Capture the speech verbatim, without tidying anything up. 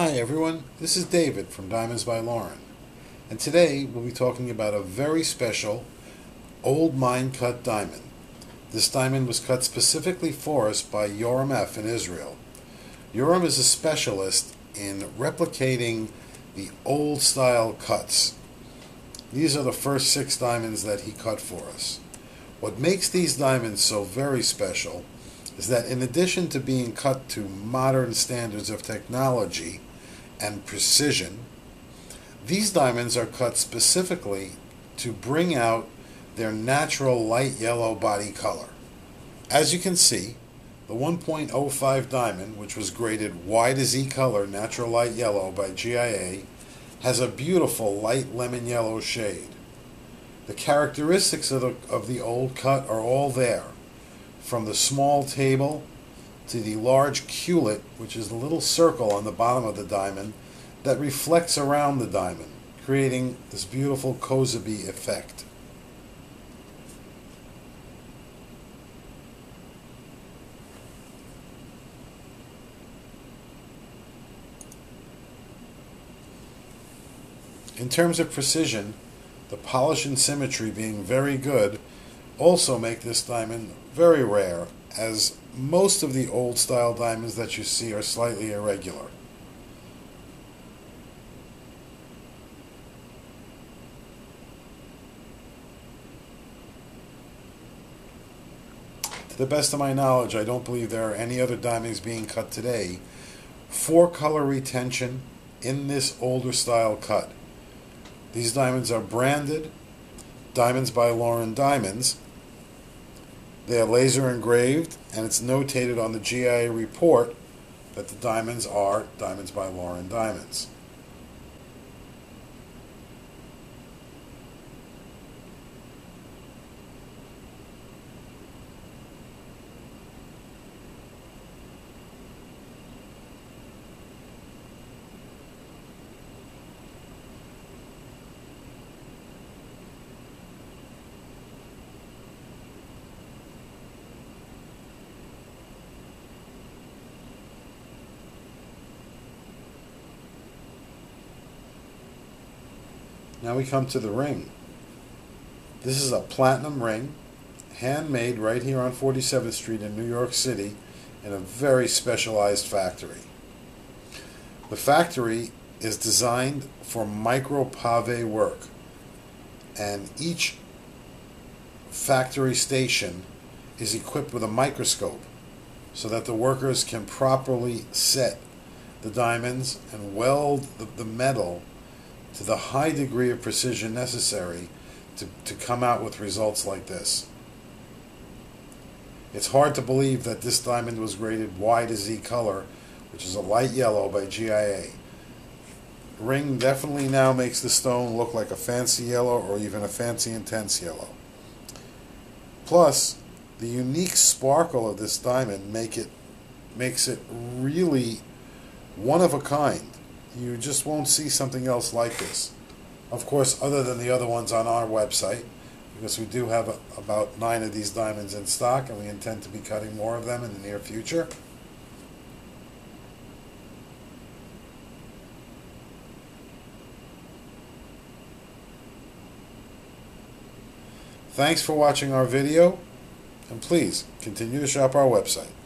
Hi everyone, this is David from Diamonds by Lauren, and today we'll be talking about a very special old mine cut diamond. This diamond was cut specifically for us by Yoram F. in Israel. Yoram is a specialist in replicating the old style cuts. These are the first six diamonds that he cut for us. What makes these diamonds so very special is that in addition to being cut to modern standards of technology and precision, these diamonds are cut specifically to bring out their natural light yellow body color. As you can see, the one point oh five diamond, which was graded Y to Z color natural light yellow by G I A, has a beautiful light lemon yellow shade. The characteristics of the, of the old cut are all there, from the small table to the large culet, which is the little circle on the bottom of the diamond that reflects around the diamond, creating this beautiful Kozabee effect. In terms of precision, the polish and symmetry being very good also make this diamond very rare, as most of the old style diamonds that you see are slightly irregular. To the best of my knowledge, I don't believe there are any other diamonds being cut today for color retention in this older style cut. These diamonds are branded Diamonds by Lauren diamonds. They are laser engraved, and it's notated on the G I A report that the diamonds are Diamonds by Lauren diamonds. Now we come to the ring. This is a platinum ring, handmade right here on forty-seventh Street in New York City in a very specialized factory. The factory is designed for micro pave work, and each factory station is equipped with a microscope so that the workers can properly set the diamonds and weld the, the metal to the high degree of precision necessary to, to come out with results like this. It's hard to believe that this diamond was graded Y to Z color, which is a light yellow by G I A. Ring definitely now makes the stone look like a fancy yellow or even a fancy intense yellow. Plus, the unique sparkle of this diamond make it, makes it really one of a kind. You just won't see something else like this. Of course, other than the other ones on our website, because we do have a, about nine of these diamonds in stock, and we intend to be cutting more of them in the near future. Thanks for watching our video, and please continue to shop our website.